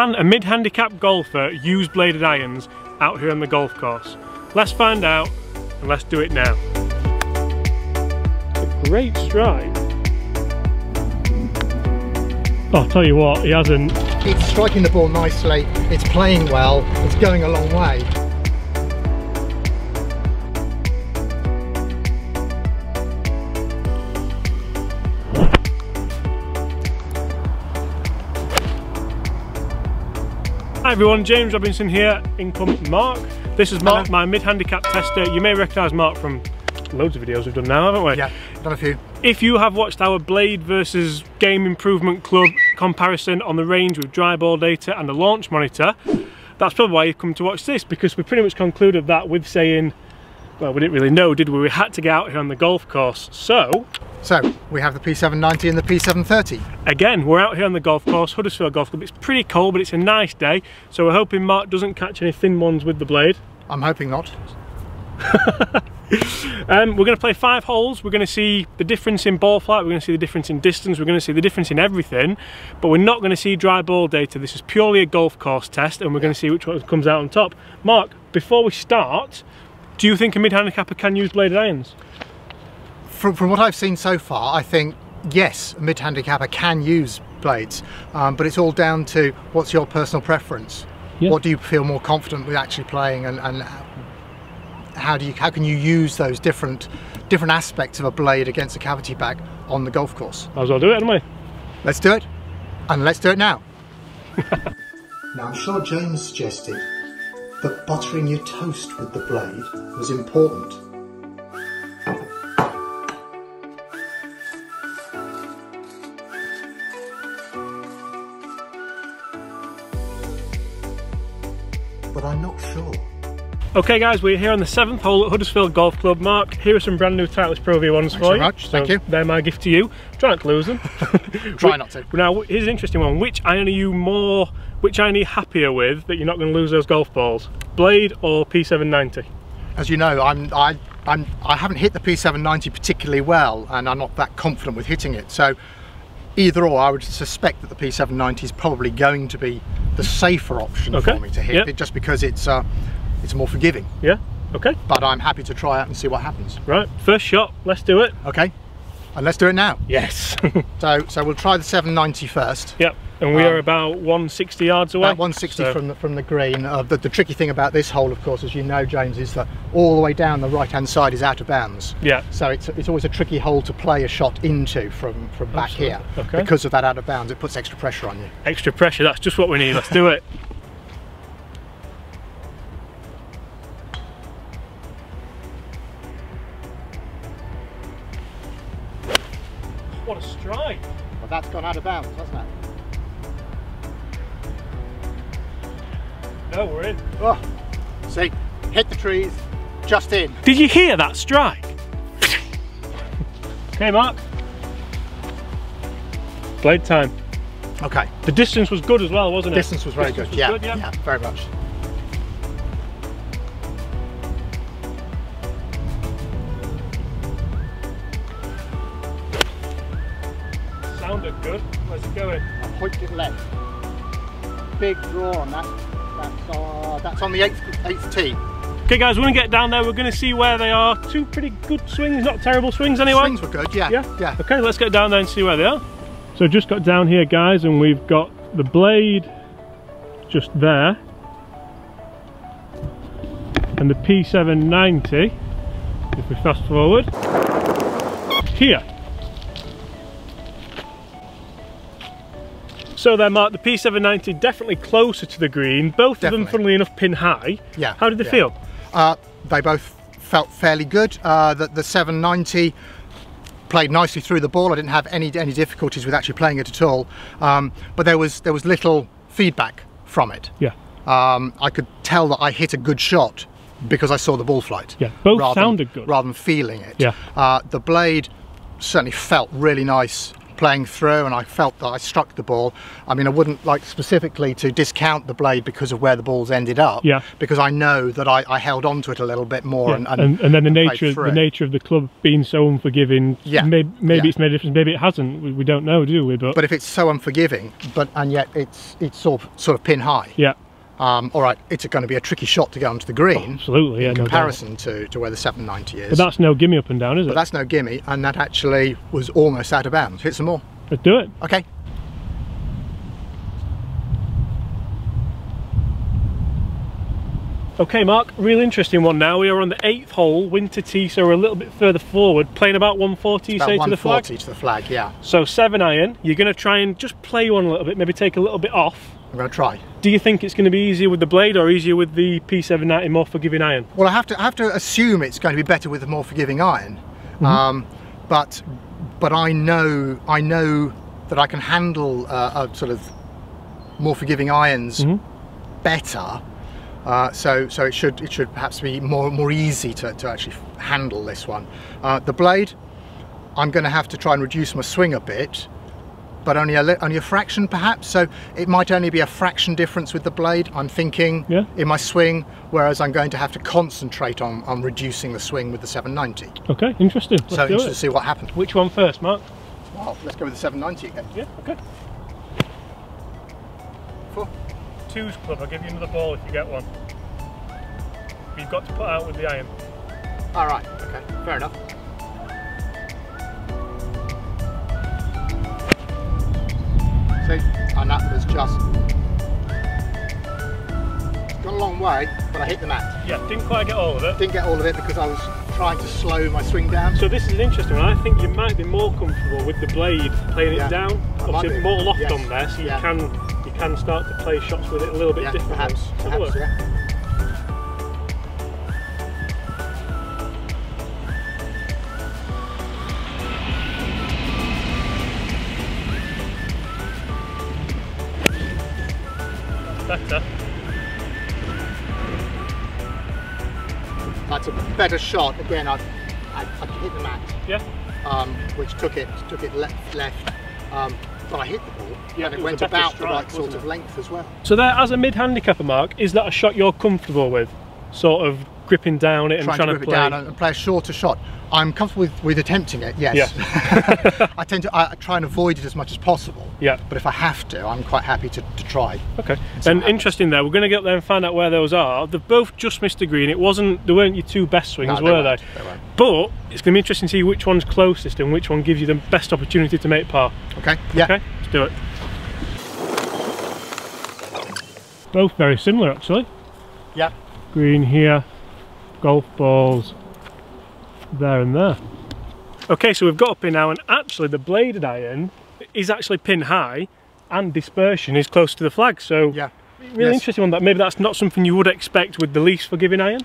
Can a mid-handicap golfer use bladed irons out here on the golf course? Let's find out, and let's do it now. A great strike. Oh, I'll tell you what, he hasn't. It's striking the ball nicely, it's playing well, it's going a long way. Hi everyone, James Robinson here, in comes Mark. This is Mark, my mid-handicap tester. You may recognise Mark from loads of videos we've done now, haven't we? Yeah, done a few. If you have watched our blade versus game improvement club comparison on the range with dry ball data and a launch monitor, that's probably why you've come to watch this, because we pretty much concluded that with saying, well, we didn't really know, did we? We had to get out here on the golf course, so we have the P790 and the P730. Again, we're out here on the golf course, Huddersfield Golf Club. It's pretty cold, but it's a nice day, so we're hoping Mark doesn't catch any thin ones with the blade. I'm hoping not. We're going to play 5 holes. We're going to see the difference in ball flight, we're going to see the difference in distance, we're going to see the difference in everything, but we're not going to see dry ball data. This is purely a golf course test, and we're going to see which one comes out on top. Mark, before we start, do you think a mid-handicapper can use bladed irons? From what I've seen so far, I think yes, a mid-handicapper can use blades, but it's all down to what's your personal preference. Yeah. What do you feel more confident with actually playing, and how can you use those different aspects of a blade against a cavity back on the golf course? Might as well do it anyway. Let's do it, and let's do it now. Now, I'm sure James suggested that buttering your toast with the blade was important. But I'm not sure. Okay guys, we're here on the 7th hole at Huddersfield Golf Club. Mark, here are some brand new Titleist Pro V1s for you. Thanks very much, thank you. They're my gift to you. Try not to lose them. Try not to. Now, here's an interesting one. Which iron are you happier with, that you're not going to lose those golf balls? Blade or P790? As you know, I haven't hit the P790 particularly well, and I'm not that confident with hitting it. So either or, I would suspect that the P790 is probably going to be the safer option for me to hit, just because it's more forgiving. Yeah, okay. But I'm happy to try out and see what happens. Right, first shot, let's do it. Okay, and let's do it now. Yes. so we'll try the 790 first. Yep, and we are about 160 yards away. About 160 from the green. The tricky thing about this hole, of course, as you know, James, is that all the way down the right-hand side is out of bounds. Yeah. So it's always a tricky hole to play a shot into from back here. Okay. Because of that out of bounds, it puts extra pressure on you. Extra pressure, that's just what we need. Let's do it. What a strike! Well, that's gone out of bounds, hasn't it? No, we're in. Oh, see, hit the trees, just in. Did you hear that strike? Okay, Mark. Blade time. Okay. The distance was good as well, wasn't it? Distance was very good. Yeah, yeah, very much. Sounded good. Where's it going? I hooked it left. Big draw on that. That's on the eighth tee. Okay guys, when we get down there, we're going to see where they are. Two pretty good swings, not terrible swings anyway. Swings were good, yeah. Yeah. Okay, let's get down there and see where they are. So just got down here guys, and we've got the blade just there. And the P790, if we fast forward, here. So there, Mark, the P790 definitely closer to the green. Both of them, funnily enough, pin high. Yeah. How did they feel? They both felt fairly good. The 790 played nicely through the ball. I didn't have any difficulties with actually playing it at all. But there was little feedback from it. Yeah. I could tell that I hit a good shot because I saw the ball flight. Yeah. Both sounded good rather than feeling it. Yeah. The blade certainly felt really nice. playing through and I felt that I struck the ball. I mean, I wouldn't like specifically to discount the blade because of where the ball's ended up, yeah, because I know that I held on to it a little bit more, yeah, and then the nature of the club being so unforgiving, yeah, maybe it's made a difference, maybe it hasn't, we don't know, do we? But if it's so unforgiving, but and yet it's sort of pin high, yeah. All right, it's going to be a tricky shot to go onto the green. Oh, absolutely, yeah, in comparison to where the 790 is. But that's no gimme up and down, is it? But that's no gimme, and that actually was almost out of bounds. Hit some more. Let's do it. Okay. Okay, Mark, real interesting one now. We are on the 8th hole, winter tee, so we're a little bit further forward, playing about 140, about say, 140 to the flag. To the flag, yeah. So 7-iron, you're going to try and just play one a little bit, maybe take a little bit off. I'm going to try. Do you think it's going to be easier with the blade or easier with the P790 more forgiving iron? Well, I have to assume it's going to be better with the more forgiving iron. Mm-hmm. But I know that I can handle a sort of more forgiving irons, mm-hmm, better. So it should perhaps be more easy to actually handle this one. The blade, I'm going to have to try and reduce my swing a bit, but only a fraction perhaps, so it might only be a fraction difference with the blade, I'm thinking, yeah, in my swing, whereas I'm going to have to concentrate on reducing the swing with the 790. Okay, interesting. Let's so interesting to see what happens. Which one first, Mark? Well, let's go with the 790 again. Yeah, okay. Four. Two's club, I'll give you another ball if you get one. But you've got to put out with the iron. Alright, okay, fair enough. And that was just gone a long way, but I hit the mat. Yeah, didn't quite get all of it. Didn't get all of it because I was trying to slow my swing down. So this is an interesting one. I think you might be more comfortable with the blade playing, yeah, it down. Obviously more loft, yes, on there, so you, yeah, can start to play shots with it a little bit, yeah, differently. Perhaps, yeah. Better. That's a better shot. Again, I hit the mat. Yeah. Which took it left. But I hit the ball, yeah, and it went about the right sort of length as well. So there, as a mid-handicapper, Mark, is that a shot you're comfortable with? Sort of gripping down it and trying to play it down and play a shorter shot. I'm comfortable with attempting it. Yes. Yeah. I try and avoid it as much as possible. Yeah. But if I have to, I'm quite happy to try. Okay. And interesting there. We're going to get up there and find out where those are. They've both just missed the green. They weren't your two best swings, were they? They weren't. But it's going to be interesting to see which one's closest and which one gives you the best opportunity to make par. Okay. Yeah. Okay. Let's do it. Both very similar, actually. Yeah. Green here, golf balls there and there. Okay, so we've got up here now, and actually the bladed iron is actually pin high and dispersion is close to the flag, so yeah, really, yes, interesting one. That maybe that's not something you would expect with the least forgiving iron.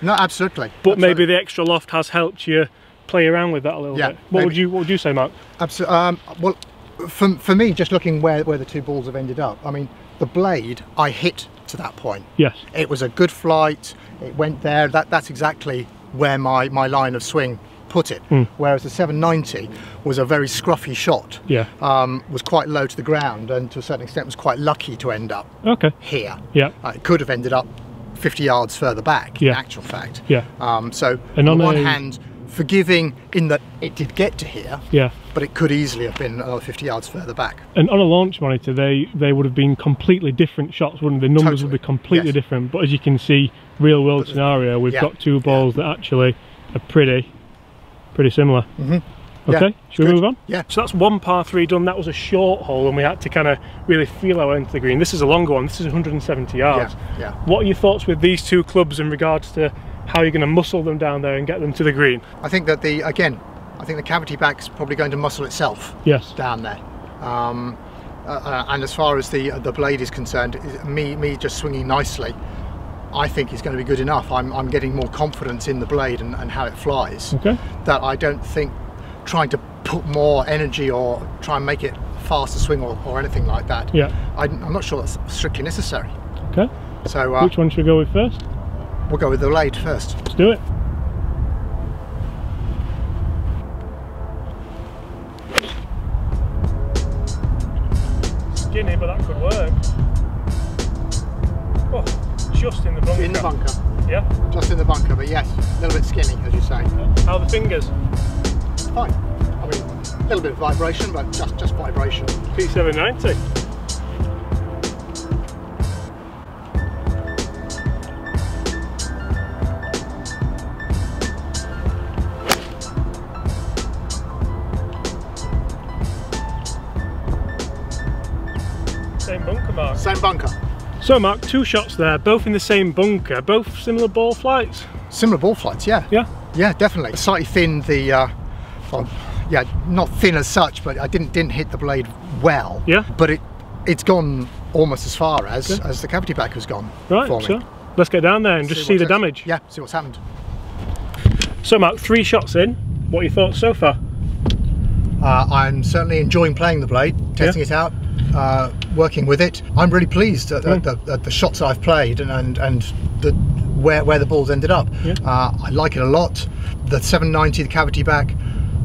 No, absolutely. But absolutely, maybe the extra loft has helped you play around with that a little, yeah, bit. What would you say, Mark? Absolutely. Well, for me, just looking where the two balls have ended up, I mean, the blade I hit to that point. Yes. It was a good flight, it went there, that's exactly where my line of swing put it, mm, whereas the 790 was a very scruffy shot, yeah, was quite low to the ground and to a certain extent was quite lucky to end up, okay, here. Yeah. It could have ended up 50 yards further back, yeah, in actual fact. Yeah. So and on one hand, forgiving in that it did get to here, yeah, but it could easily have been another 50 yards further back. And on a launch monitor, they would have been completely different shots, wouldn't they? The numbers, totally, would be completely, yes, different, but as you can see, real world scenario, we've, yeah, got two balls, yeah, that actually are pretty similar. Mm-hmm. Okay, yeah, should we move on? Yeah. So that's one par three done. That was a short hole and we had to kind of really feel our way into the green. This is a longer one, this is 170 yards. Yeah, yeah. What are your thoughts with these two clubs in regards to how you're going to muscle them down there and get them to the green? I think that I think the cavity back's probably going to muscle itself, yes, down there. And as far as the blade is concerned, me just swinging nicely, I think is going to be good enough. I'm getting more confidence in the blade and how it flies. Okay. That I don't think trying to put more energy or try and make it faster swing or anything like that. Yeah. I'm not sure that's strictly necessary. Okay. So which one should we go with first? We'll go with the blade first. Let's do it. just in the bunker. In the bunker. Yeah? Just in the bunker, but yes, a little bit skinny, as you say. Yeah. How are the fingers? Fine. I mean, a little bit of vibration, but just vibration. P790. Same bunker, Mark. Same bunker. So Mark, two shots there, both in the same bunker, both similar ball flights? Similar ball flights, yeah. Yeah? Yeah, definitely. Slightly thin, the, well, yeah, not thin as such, but I didn't hit the blade well. Yeah. But it's gone almost as far as the cavity back has gone. Right, for me. Sure. Let's get down there and just see the damage. Yeah, see what's happened. So Mark, three shots in, what are your thoughts so far? I'm certainly enjoying playing the blade, testing it out. Working with it, I'm really pleased at the shots I've played and where the ball's ended up. Yeah. I like it a lot. The 790, the cavity back,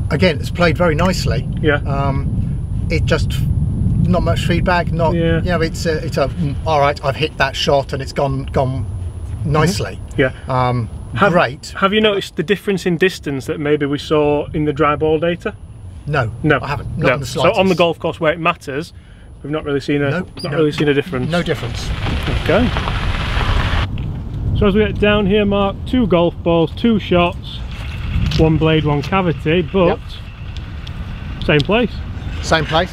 again, it's played very nicely. Yeah. It just not much feedback. Not you know, it's a all right. I've hit that shot and it's gone nicely. Yeah. Great. Have you noticed the difference in distance that maybe we saw in the dry ball data? No. No, I haven't. Not in the slightest. So on the golf course where it matters. We've not really seen a difference. No difference. Okay. So as we get down here, Mark, two golf balls, two shots, one blade, one cavity, but same place. Same place.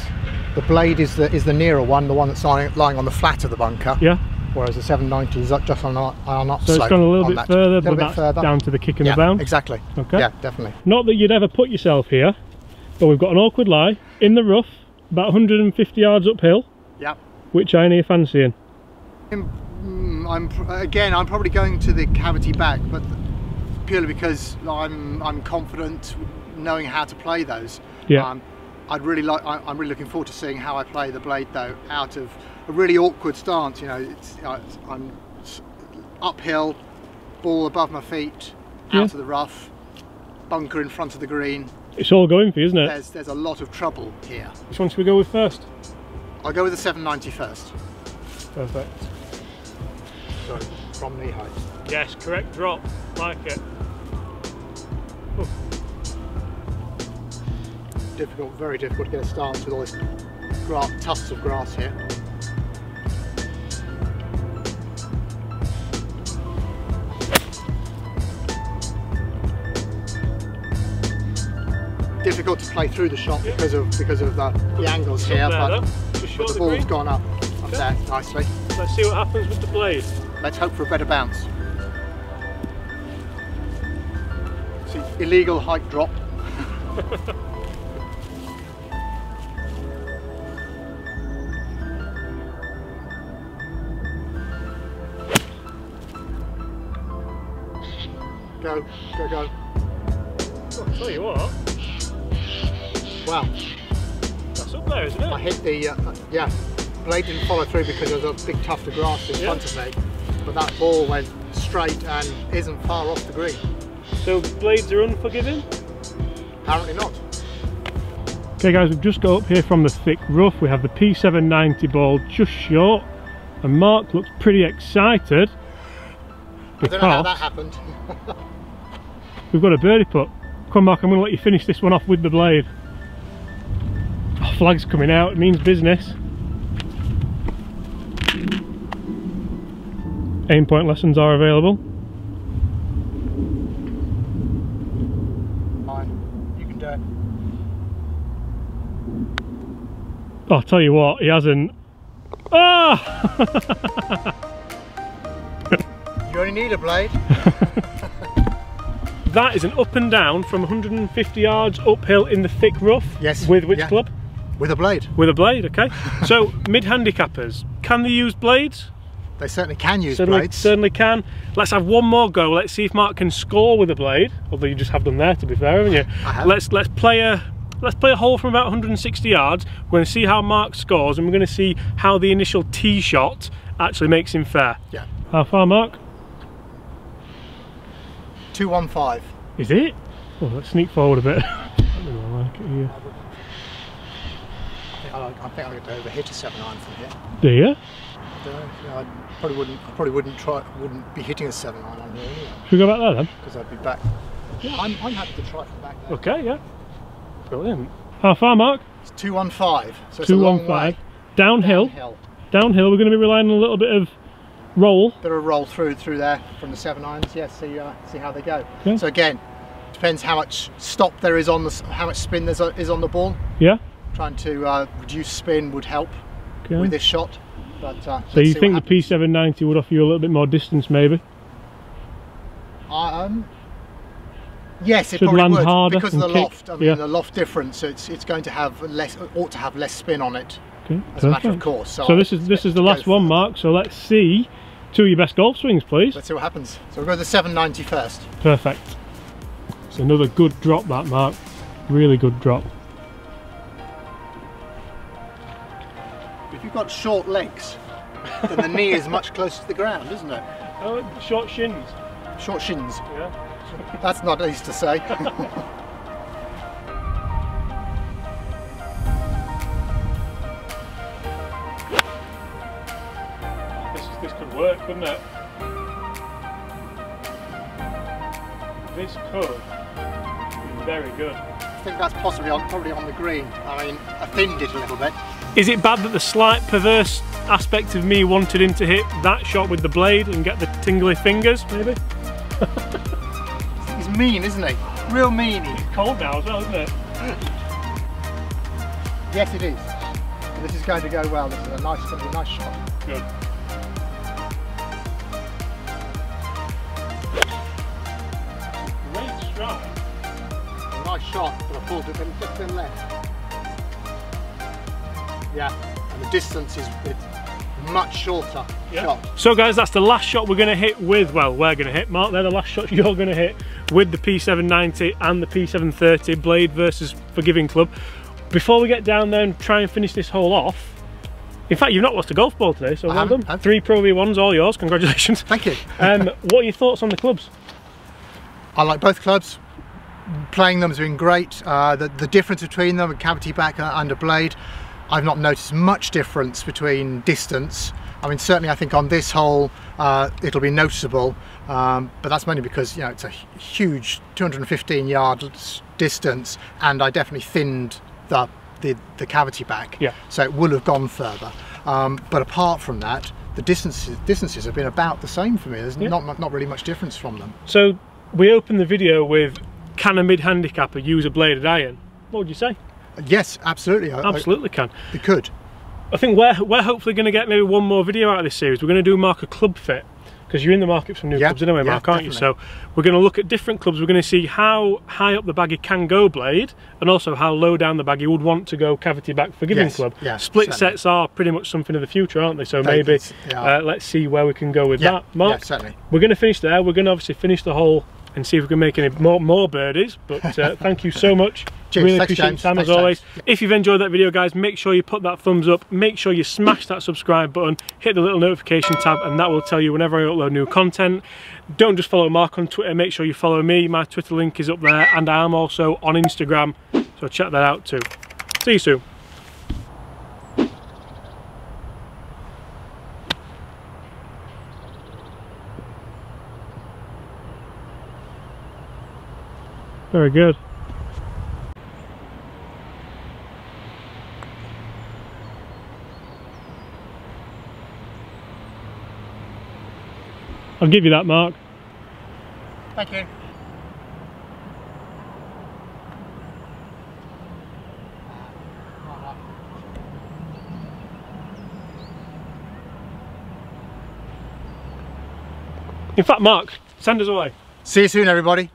The blade is the nearer one, the one that's lying on the flat of the bunker. Yeah. Whereas the 790 is just on an upslope. So it's gone a little bit further, but that's down to the kick and the bounce. Exactly. Okay. Yeah, definitely. Not that you'd ever put yourself here, but we've got an awkward lie in the rough. About 150 yards uphill. Yep. Which iron are you fancying? I'm probably going to the cavity back, but purely because I'm confident knowing how to play those. Yeah. I'm really looking forward to seeing how I play the blade though, out of a really awkward stance. You know, it's uphill, ball above my feet, out of the rough, bunker in front of the green. It's all going for you, isn't it? There's a lot of trouble here. Which one should we go with first? I'll go with the 790 first. Perfect. So, from knee height. Yes, correct drop. Like it. Ooh. Difficult, very difficult to get a stance with all this tufts of grass here. Difficult to play through the shot because of the angles here, but the ball's gone up there nicely. Let's see what happens with the blade. Let's hope for a better bounce. See, illegal height drop. Go, go, go. Well, I'll tell you what. Wow. That's up there, isn't it? I hit the, blade didn't follow through because there was a big tuft of grass in front of me, but that ball went straight and isn't far off the green. So blades are unforgiving? Apparently not. Okay guys, we've just got up here from the thick rough. We have the P790 ball just short, and Mark looks pretty excited. I don't know how that happened. We've got a birdie putt. Come on Mark, I'm going to let you finish this one off with the blade. Flag's coming out, it means business. Aim point lessons are available. Fine, you can do it. Oh, I'll tell you what, he hasn't. Ah! You only need a blade. That is an up and down from 150 yards uphill in the thick rough. Yes. With which club? With a blade. With a blade, okay. So, mid-handicappers, can they use blades? They certainly can use blades. Certainly can. Let's have one more go. Let's see if Mark can score with a blade. Although you just have them there, to be fair, haven't you? I have. Let's play a hole from about 160 yards. We're going to see how Mark scores, and we're going to see how the initial tee shot actually makes him fair. Yeah. How far, Mark? 215. Is it? Oh, let's sneak forward a bit. I don't know what I like it here. I think I'm going to go over here to 7-9 from here. Do you? I don't know. I probably wouldn't be hitting a 7-iron on here anyway. Should we go back there then? Because I'd be back. Yeah, I'm happy to try from back there. Okay, yeah. Brilliant. How far, Mark? It's 215. So it's 215. A long way. Downhill. We're going to be relying on a little bit of roll. Bit of roll through there from the 7-irons. Yeah, see how they go. Yeah. So again, depends how much stop there is on the, how much spin there is on the ball. Yeah. Trying to reduce spin would help with this shot. But, so you think the P790 would offer you a little bit more distance, maybe? Yes, it probably would, because of the loft. I mean, the loft difference. It's going to have less, ought to have less spin on it, as a matter of course. So this is the last one, Mark. So let's see two of your best golf swings, please. Let's see what happens. So we'll go to the 790 first. Perfect. It's another good drop, that, Mark. Really good drop. If you've got short legs, then the knee is much closer to the ground, isn't it? Oh, short shins. Short shins. Yeah. That's not easy to say. This could work, couldn't it? This could be very good. I think that's possibly probably on the green. I mean, I thinned it a little bit. Is it bad that the slight perverse aspect of me wanted him to hit that shot with the blade and get the tingly fingers, maybe? Mean, isn't he? Real mean. It's cold now as well, isn't it? Yes, it is. This is going to go well. This is a nice shot. Good. Great strike. Nice shot, but I pulled it just in left. Yeah, and the distance is much shorter shot. So guys, that's the last shot we're going to hit with, well, we're going to hit, Mark, they're the last shots you're going to hit with the P790 and the P730 Blade versus Forgiving Club. Before we get down there and try and finish this hole off, in fact, you've not lost a golf ball today, so well done. 3 Pro V1s, all yours, congratulations. Thank you. What are your thoughts on the clubs? I like both clubs. Playing them has been great. The difference between them, a cavity back and a blade, I've not noticed much difference between distance. I mean, certainly I think on this hole it'll be noticeable, but that's mainly because, you know, it's a huge 215 yard distance, and I definitely thinned the cavity back, so it will have gone further. But apart from that, the distances have been about the same for me. There's not really much difference from them. So we opened the video with, can a mid-handicapper use a bladed iron? What would you say? Yes, absolutely. Absolutely can. They could. I think we're hopefully going to get maybe one more video out of this series. We're going to do Mark a club fit, because you're in the market for some new clubs anyway, Mark, aren't you? So we're going to look at different clubs. We're going to see how high up the bag he can go blade, and also how low down the bag he would want to go cavity back forgiving club. Yeah, split sets are pretty much something of the future, aren't they? So maybe let's see where we can go with that, Mark. Yeah, certainly. We're going to finish there. We're going to obviously finish the whole and see if we can make any more birdies, but thank you so much. Cheers. Really appreciate your time, as always. If you've enjoyed that video, guys, make sure you put that thumbs up, make sure you smash that subscribe button, hit the little notification tab, and that will tell you whenever I upload new content. Don't just follow Mark on Twitter, make sure you follow me. My Twitter link is up there, and I am also on Instagram, so check that out too. See you soon. Very good. I'll give you that, Mark. Thank you. In fact, Mark, send us away. See you soon, everybody.